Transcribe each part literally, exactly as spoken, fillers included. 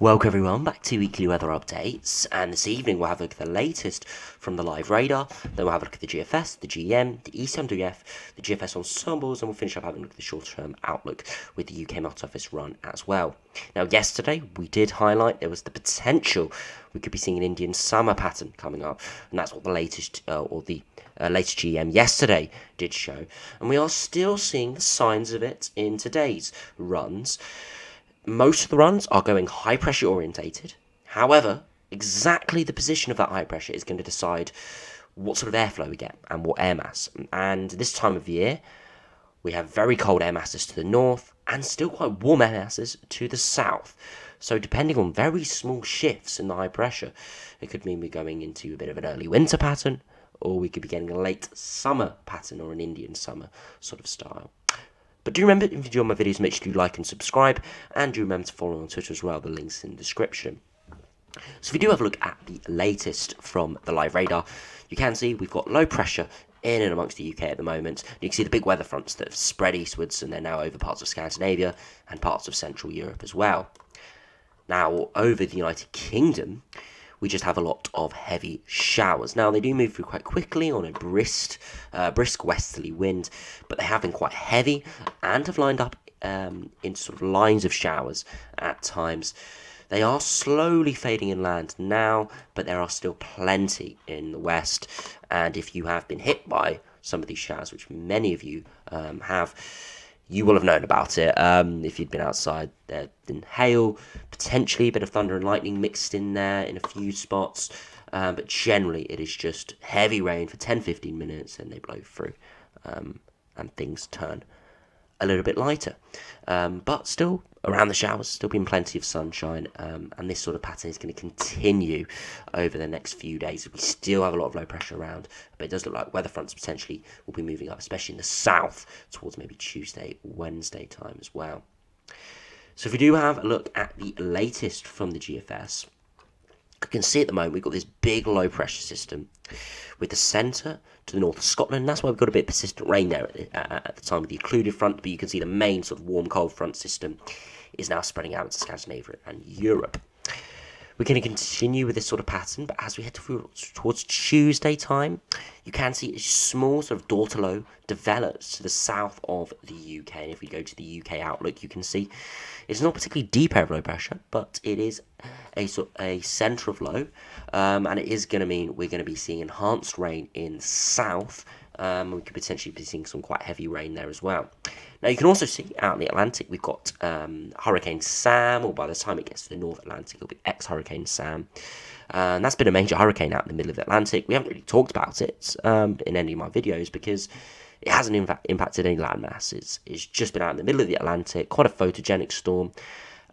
Welcome everyone back to Weekly Weather Updates, and this evening we'll have a look at the latest from the live radar, then we'll have a look at the G F S, the G E M, the E C M W F, the G F S ensembles, and we'll finish up having a look at the short-term outlook with the U K Met Office run as well. Now yesterday we did highlight there was the potential we could be seeing an Indian summer pattern coming up, and that's what the latest, uh, or the uh, latest G E M yesterday did show, and we are still seeing the signs of it in today's runs. Most of the runs are going high pressure orientated. However, exactly the position of that high pressure is going to decide what sort of airflow we get and what air mass. And this time of year, we have very cold air masses to the north and still quite warm air masses to the south. So depending on very small shifts in the high pressure, it could mean we're going into a bit of an early winter pattern, or we could be getting a late summer pattern or an Indian summer sort of style. But do remember, if you enjoy my videos, make sure you like and subscribe, and do remember to follow me on Twitter as well, the link's in the description. So if we do have a look at the latest from the live radar, you can see we've got low pressure in and amongst the U K at the moment. You can see the big weather fronts that have spread eastwards, and they're now over parts of Scandinavia and parts of Central Europe as well. Now, over the United Kingdom, we just have a lot of heavy showers. Now, they do move through quite quickly on a brisk, uh, brisk westerly wind, but they have been quite heavy and have lined up um, into sort of lines of showers at times. They are slowly fading inland now, but there are still plenty in the west. And if you have been hit by some of these showers, which many of you um, have, you will have known about it. Um, if you'd been outside, there had been hail, potentially a bit of thunder and lightning mixed in there in a few spots. Um, but generally, it is just heavy rain for ten to fifteen minutes, and they blow through. Um, and things turn a little bit lighter. Um, but still, around the showers, still been plenty of sunshine. Um, and this sort of pattern is going to continue over the next few days. We still have a lot of low pressure around, but it does look like weather fronts potentially will be moving up, especially in the south, towards maybe Tuesday, Wednesday time as well. So if we do have a look at the latest from the G F S, you can see at the moment we've got this big low pressure system with the centre to the north of Scotland. That's why we've got a bit of persistent rain there at the, uh, at the time of the occluded front, but you can see the main sort of warm cold front system is now spreading out into Scandinavia and Europe. We're going to continue with this sort of pattern, but as we head towards Tuesday time, you can see a small sort of door to low develops to the south of the U K. And if we go to the U K outlook, you can see it's not particularly deep air of low pressure, but it is a sort of a centre of low, um, and it is going to mean we're going to be seeing enhanced rain in the south. Um, we could potentially be seeing some quite heavy rain there as well. Now, you can also see out in the Atlantic, we've got um, Hurricane Sam, or by the time it gets to the North Atlantic, it'll be ex-Hurricane Sam. Uh, and that's been a major hurricane out in the middle of the Atlantic. We haven't really talked about it um, in any of my videos because it hasn't in fact impacted any land mass. It's, it's just been out in the middle of the Atlantic, quite a photogenic storm.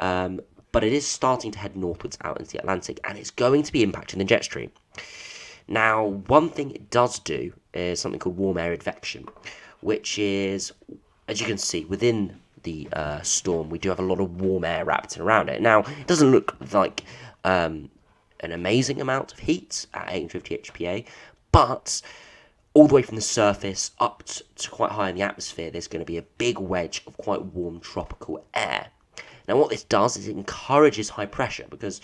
Um, but it is starting to head northwards out into the Atlantic, and it's going to be impacting the jet stream. Now, one thing it does do is something called warm air advection, which is, as you can see, within the uh, storm, we do have a lot of warm air wrapped around it. Now, it doesn't look like um, an amazing amount of heat at eight hundred fifty H P A, but all the way from the surface up to quite high in the atmosphere, there's going to be a big wedge of quite warm tropical air. Now, what this does is it encourages high pressure, because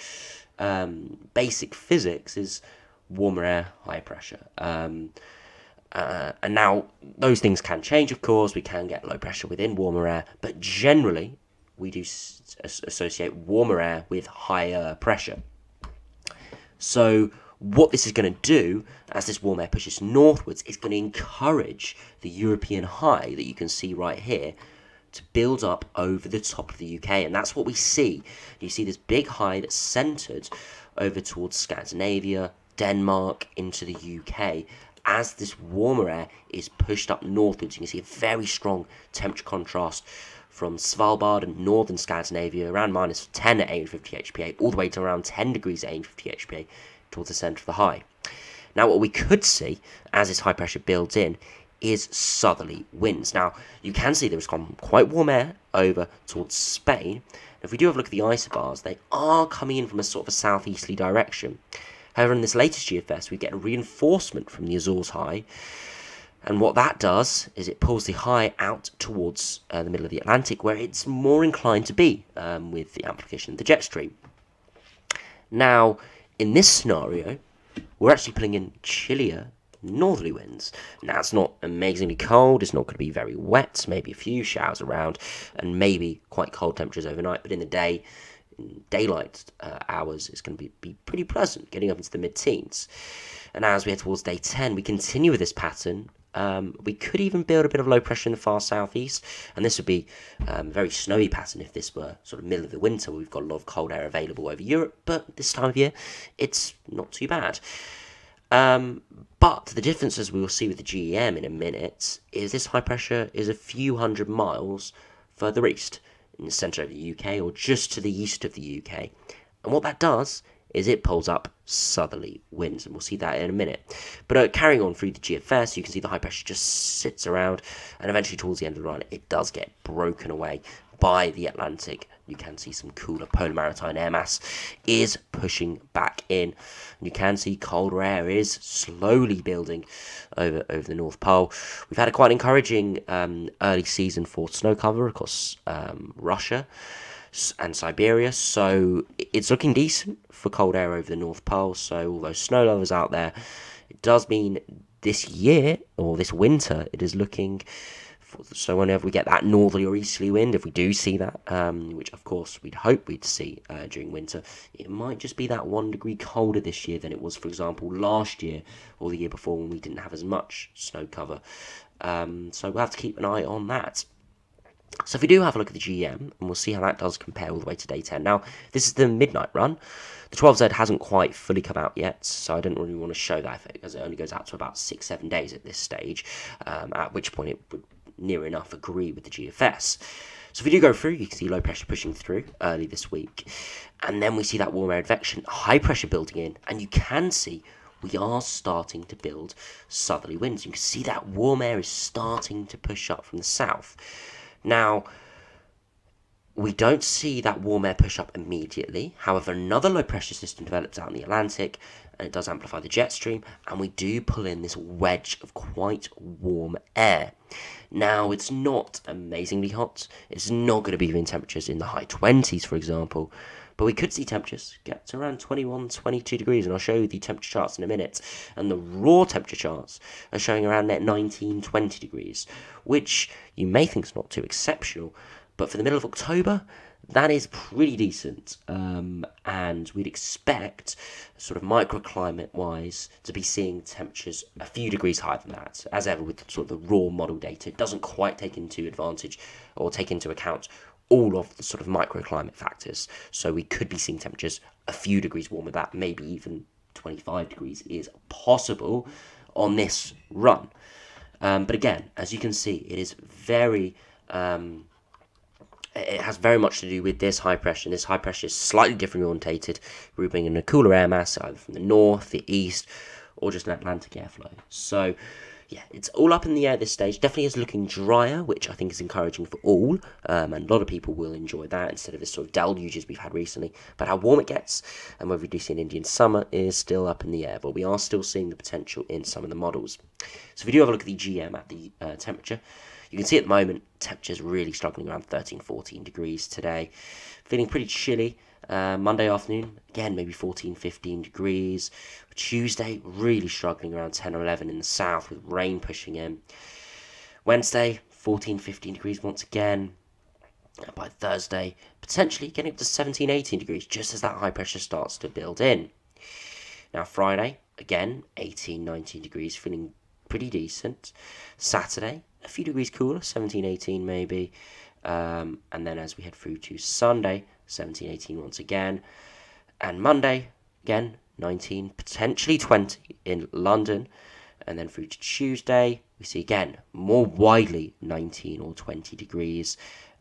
um, basic physics is warmer air, high pressure. Um, uh, and now, those things can change, of course. We can get low pressure within warmer air, but generally, we do s associate warmer air with higher pressure. So, what this is going to do, as this warm air pushes northwards, it's going to encourage the European high that you can see right here to build up over the top of the U K, and that's what we see. You see this big high that's centred over towards Scandinavia, Denmark, into the U K, as this warmer air is pushed up northwards. You can see a very strong temperature contrast from Svalbard and northern Scandinavia, around minus ten at eight hundred fifty H P A, all the way to around ten degrees at eight hundred fifty H P A, towards the centre of the high. Now, what we could see, as this high pressure builds in, is southerly winds. Now, you can see there's come quite warm air over towards Spain. If we do have a look at the isobars, they are coming in from a sort of a southeasterly direction. However, in this latest G F S, we get a reinforcement from the Azores High, and what that does is it pulls the high out towards uh, the middle of the Atlantic, where it's more inclined to be um, with the amplification of the jet stream. Now, in this scenario, we're actually putting in chillier northerly winds. Now, it's not amazingly cold, it's not going to be very wet, maybe a few showers around, and maybe quite cold temperatures overnight, but in the day, in daylight uh, hours, it's going to be, be pretty pleasant, getting up into the mid-teens. And as we head towards day ten, we continue with this pattern. Um, we could even build a bit of low pressure in the far southeast, and this would be um, a very snowy pattern if this were sort of middle of the winter, where we've got a lot of cold air available over Europe, but this time of year, it's not too bad. Um, but the difference, as we will see with the G E M in a minute, is this high pressure is a few hundred miles further east, in the centre of the U K, or just to the east of the U K, and what that does is it pulls up southerly winds, and we'll see that in a minute. But uh, carrying on through the G F S, you can see the high pressure just sits around, and eventually towards the end of the run, it does get broken away by the Atlantic. You can see some cooler polar maritime air mass is pushing back in, and you can see colder air is slowly building over over the North Pole. We've had a quite encouraging um, early season for snow cover across um, Russia and Siberia, so it's looking decent for cold air over the North Pole. So all those snow lovers out there, it does mean this year, or this winter, it is looking for, so whenever we get that northerly or easterly wind, if we do see that, um, which of course we'd hope we'd see uh, during winter, it might just be that one degree colder this year than it was, for example, last year or the year before, when we didn't have as much snow cover. Um, so we'll have to keep an eye on that. So if we do have a look at the G E M, and we'll see how that does compare all the way to day ten. Now, this is the midnight run. The twelve Z hasn't quite fully come out yet, so I don't really want to show that effect, because it only goes out to about six, seven days at this stage, um, at which point it would near enough agree with the G F S. So if we do go through, you can see low pressure pushing through early this week, and then we see that warm air advection, high pressure building in, and you can see we are starting to build southerly winds. You can see that warm air is starting to push up from the south. Now, we don't see that warm air push up immediately. However, another low pressure system develops out in the Atlantic, and it does amplify the jet stream, and we do pull in this wedge of quite warm air. Now, it's not amazingly hot. It's not going to be in temperatures in the high twenties, for example, but we could see temperatures get to around twenty-one, twenty-two degrees, and I'll show you the temperature charts in a minute. And the raw temperature charts are showing around that nineteen, twenty degrees, which you may think is not too exceptional, but for the middle of October, that is pretty decent, um, and we'd expect, sort of microclimate-wise, to be seeing temperatures a few degrees higher than that. As ever with sort of the raw model data, it doesn't quite take into advantage or take into account all of the sort of microclimate factors, so we could be seeing temperatures a few degrees warmer. That maybe even twenty-five degrees is possible on this run. Um, but again, as you can see, it is very, um, it has very much to do with this high pressure, and this high pressure is slightly differently orientated. We're bringing in a cooler air mass, either from the north, the east, or just an Atlantic airflow. So yeah, it's all up in the air at this stage. Definitely is looking drier, which I think is encouraging for all, um, and a lot of people will enjoy that instead of this sort of deluges we've had recently. But how warm it gets, and whether we do see an Indian summer, is still up in the air, but we are still seeing the potential in some of the models. So if we do have a look at the G M at the uh, temperature, you can see at the moment, temperature's really struggling around thirteen, fourteen degrees today. Feeling pretty chilly. Uh, Monday afternoon, again, maybe fourteen, fifteen degrees. Tuesday, really struggling around ten or eleven in the south, with rain pushing in. Wednesday, fourteen, fifteen degrees once again. And by Thursday, potentially getting up to seventeen, eighteen degrees, just as that high pressure starts to build in. Now, Friday, again, eighteen, nineteen degrees, feeling pretty decent. Saturday, a few degrees cooler, seventeen, eighteen maybe, um, and then as we head through to Sunday, seventeen, eighteen once again, and Monday, again, nineteen, potentially twenty in London, and then through to Tuesday, we see again, more widely, nineteen or twenty degrees,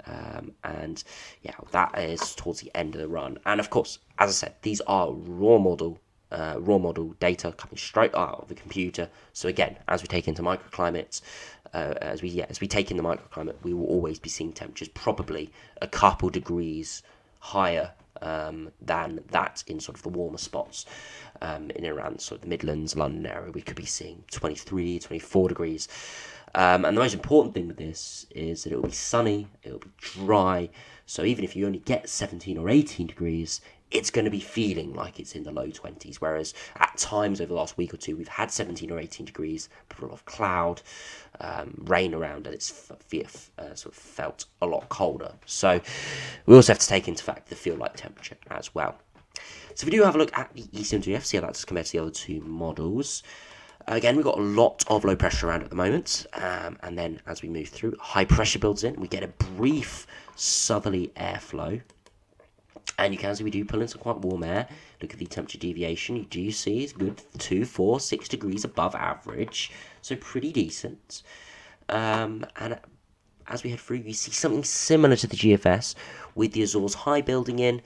um, and yeah, that is towards the end of the run. And of course, as I said, these are raw model Uh, raw model data coming straight out of the computer. So again, as we take into microclimates, uh, as we yeah, as we take in the microclimate, we will always be seeing temperatures probably a couple degrees higher um, than that in sort of the warmer spots. Um, in and around sort of the Midlands, London area, we could be seeing twenty-three, twenty-four degrees. Um, and the most important thing with this is that it will be sunny, it will be dry. So even if you only get seventeen or eighteen degrees, it's going to be feeling like it's in the low twenties, whereas at times over the last week or two, we've had seventeen or eighteen degrees, a lot of cloud, um, rain around, and it's f uh, sort of felt a lot colder. So we also have to take into fact the feel-like temperature as well. So if we do have a look at the E C M W F, see how that's compared to the other two models. Again, we've got a lot of low pressure around at the moment, um, and then as we move through, high pressure builds in. We get a brief southerly airflow, and you can see we do pull in some quite warm air. Look at the temperature deviation. You do see it's good two, four, six degrees above average, so pretty decent. Um, and as we head through, you see something similar to the G F S with the Azores High building in.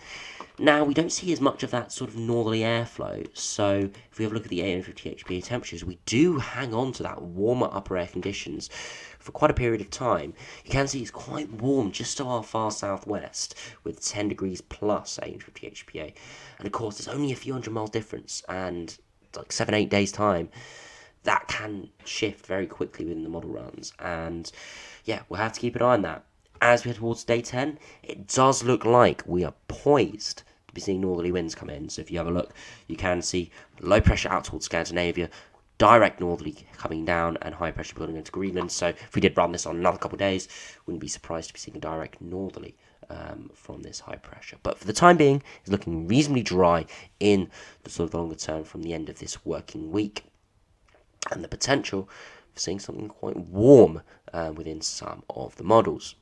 Now, we don't see as much of that sort of northerly airflow, so if we have a look at the eight hundred fifty H P temperatures, we do hang on to that warmer upper air conditions for quite a period of time. You can see it's quite warm just to our far southwest, with ten degrees plus eight hundred fifty H P, and of course there's only a few hundred miles difference, and like seven, eight days time, that can shift very quickly within the model runs, and yeah, we'll have to keep an eye on that. As we head towards day ten, it does look like we are poised to be seeing northerly winds come in. So if you have a look, you can see low pressure out towards Scandinavia, direct northerly coming down, and high pressure building into Greenland. So if we did run this on another couple of days, wouldn't be surprised to be seeing a direct northerly um, from this high pressure. But for the time being, it's looking reasonably dry in the sort of longer term from the end of this working week, and the potential for seeing something quite warm uh, within some of the models.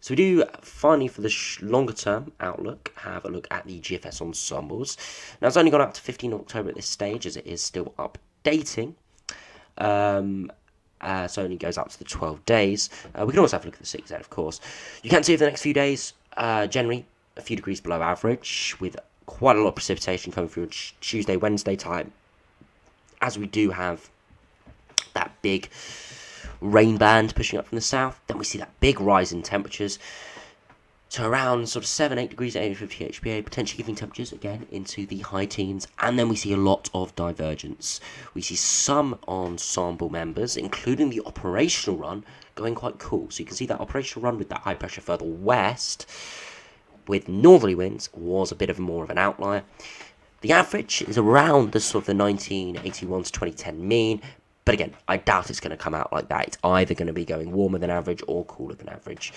So we do, finally, for the sh longer term outlook, have a look at the G F S ensembles. Now, it's only gone up to fifteenth of October at this stage, as it is still updating. Um, uh, so it only goes up to the twelve days. Uh, we can also have a look at the six Z, of course. You can see over the next few days, uh, generally, a few degrees below average, with quite a lot of precipitation coming through Tuesday, Wednesday time, as we do have that big rain band pushing up from the south. Then we see that big rise in temperatures to around sort of seven, eight degrees at eight hundred fifty H P A, potentially giving temperatures again into the high teens, and then we see a lot of divergence. We see some ensemble members, including the operational run, going quite cool. So you can see that operational run with that high pressure further west with northerly winds was a bit of more of an outlier. The average is around the sort of the nineteen eighty-one to twenty ten mean. But again, I doubt it's going to come out like that. It's either going to be going warmer than average or cooler than average.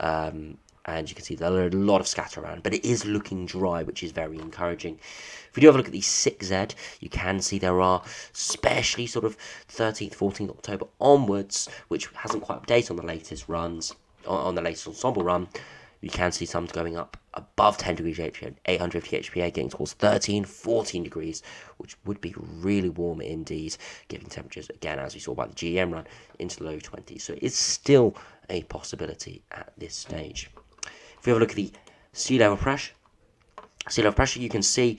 Um, and you can see there are a lot of scatter around, but it is looking dry, which is very encouraging. If we do have a look at the six Z, you can see there are, especially sort of thirteenth, fourteenth October onwards, which hasn't quite updated on the latest runs, on the latest ensemble run. You can see some going up above ten degrees H P A, eight hundred fifty H P A, getting towards thirteen, fourteen degrees, which would be really warm indeed, giving temperatures, again, as we saw by the G E M run, into the low twenties. So it's still a possibility at this stage. If we have a look at the sea level pressure, sea level pressure, you can see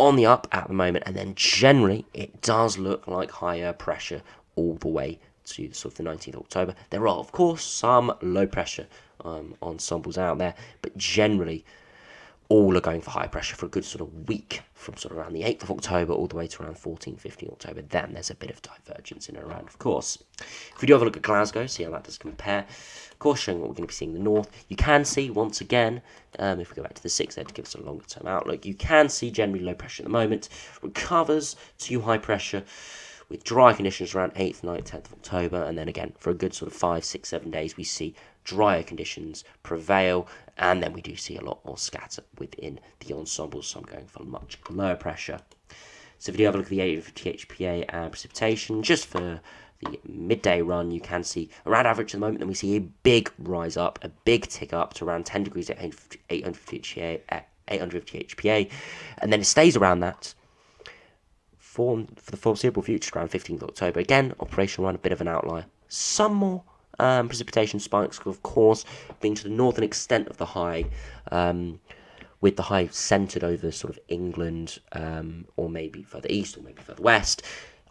on the up at the moment, and then generally it does look like higher pressure all the way to sort of the nineteenth of October. There are, of course, some low pressure um, ensembles out there, but generally all are going for high pressure for a good sort of week, from sort of around the eighth of October all the way to around fourteenth, fifteenth October. Then there's a bit of divergence in and around, of course. If we do have a look at Glasgow, see how that does compare, of course, showing what we're going to be seeing in the north. You can see, once again, um, if we go back to the six Z to give us a longer term outlook, you can see generally low pressure at the moment, recovers to high pressure, with dry conditions around eighth, ninth, tenth of October, and then again for a good sort of five, six, seven days we see drier conditions prevail, and then we do see a lot more scatter within the ensembles, some going for much lower pressure. So if you do have a look at the eight hundred fifty H P A and precipitation, just for the midday run, you can see around average at the moment, then we see a big rise up, a big tick up to around ten degrees at eight hundred fifty H P A, and then it stays around that for the foreseeable future, around fifteenth of October. Again, operational run, a bit of an outlier. Some more um, precipitation spikes, of course, being to the northern extent of the high, um, with the high centred over sort of England, um, or maybe further east, or maybe further west.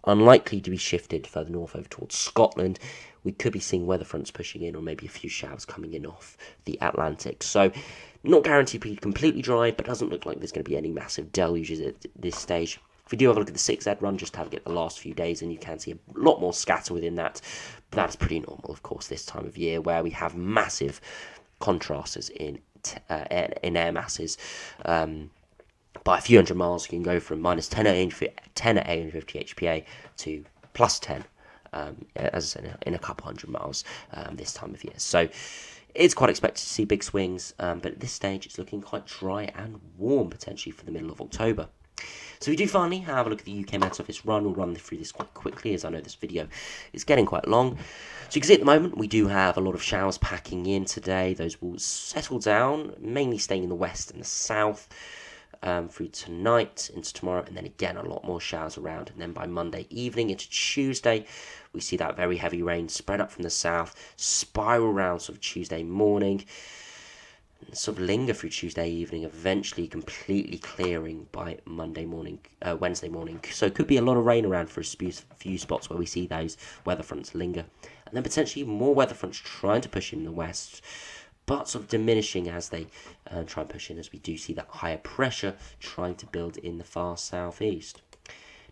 Unlikely to be shifted further north over towards Scotland. We could be seeing weather fronts pushing in, or maybe a few showers coming in off the Atlantic. So, not guaranteed to be completely dry, but doesn't look like there's going to be any massive deluges at this stage. If we do have a look at the six Z run, just have a look at the last few days, and you can see a lot more scatter within that. But that's pretty normal, of course, this time of year, where we have massive contrasts in uh, in air masses. Um, by a few hundred miles, you can go from minus ten at eight hundred fifty H P A to plus ten, um, as in a, in a couple hundred miles um, this time of year. So it's quite expected to see big swings, um, but at this stage, it's looking quite dry and warm potentially for the middle of October. So we do finally have a look at the U K Met Office run. We'll run through this quite quickly, as I know this video is getting quite long. So you can see at the moment we do have a lot of showers packing in today. Those will settle down, mainly staying in the west and the south um, through tonight into tomorrow, and then again a lot more showers around. And then by Monday evening into Tuesday, we see that very heavy rain spread up from the south, spiral round sort of Tuesday morning, sort of linger through Tuesday evening, eventually completely clearing by Monday morning, uh, Wednesday morning. So it could be a lot of rain around for a few spots where we see those weather fronts linger, and then potentially more weather fronts trying to push in the west, but sort of diminishing as they uh, try and push in, as we do see that higher pressure trying to build in the far southeast.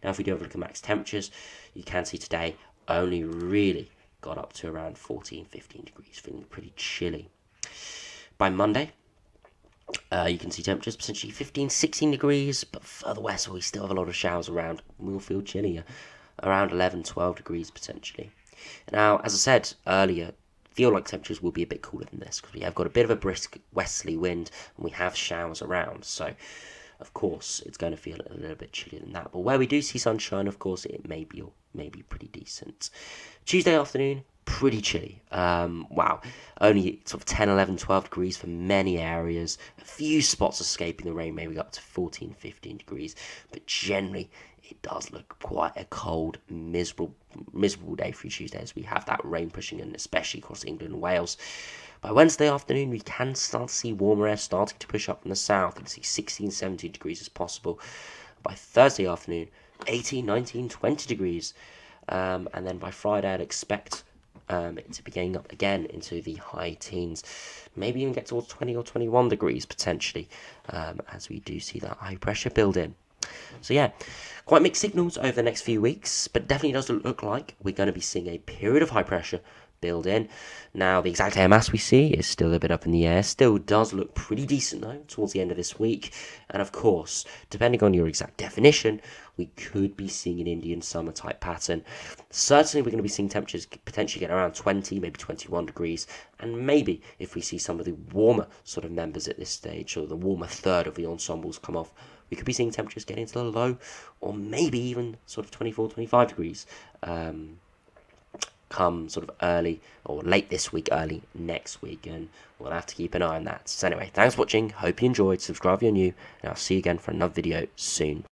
Now, if we do have a look at max temperatures, you can see today only really got up to around fourteen, fifteen degrees, feeling pretty chilly. By Monday, uh, you can see temperatures potentially fifteen, sixteen degrees, but further west we still have a lot of showers around. We'll feel chillier, around eleven, twelve degrees potentially. Now, as I said earlier, feel like temperatures will be a bit cooler than this because we have got a bit of a brisk westerly wind and we have showers around. So, of course, it's going to feel a little bit chillier than that. But where we do see sunshine, of course, it may be may be pretty decent. Tuesday afternoon, pretty chilly. Um, wow, only sort of ten, eleven, twelve degrees for many areas. A few spots escaping the rain, maybe up to fourteen, fifteen degrees. But generally, it does look quite a cold, miserable, miserable day through Tuesday as we have that rain pushing in, especially across England and Wales. By Wednesday afternoon, we can start to see warmer air starting to push up from the south. You can see sixteen, seventeen degrees as possible. By Thursday afternoon, eighteen, nineteen, twenty degrees. Um, and then by Friday, I'd expect Um, to be going up again into the high teens, maybe even get towards twenty or twenty-one degrees potentially, um, as we do see that high pressure build in. So yeah, quite mixed signals over the next few weeks, but definitely does look like we're going to be seeing a period of high pressure build in. Now, the exact air mass we see is still a bit up in the air, still does look pretty decent though towards the end of this week, and of course, depending on your exact definition, we could be seeing an Indian summer type pattern. Certainly we're going to be seeing temperatures potentially get around twenty, maybe twenty-one degrees, and maybe if we see some of the warmer sort of members at this stage, or the warmer third of the ensembles come off, we could be seeing temperatures getting into the low, or maybe even sort of twenty-four, twenty-five degrees um, come sort of early, or late this week, early next week, and we'll have to keep an eye on that. So anyway, thanks for watching, hope you enjoyed, subscribe if you're new, and I'll see you again for another video soon.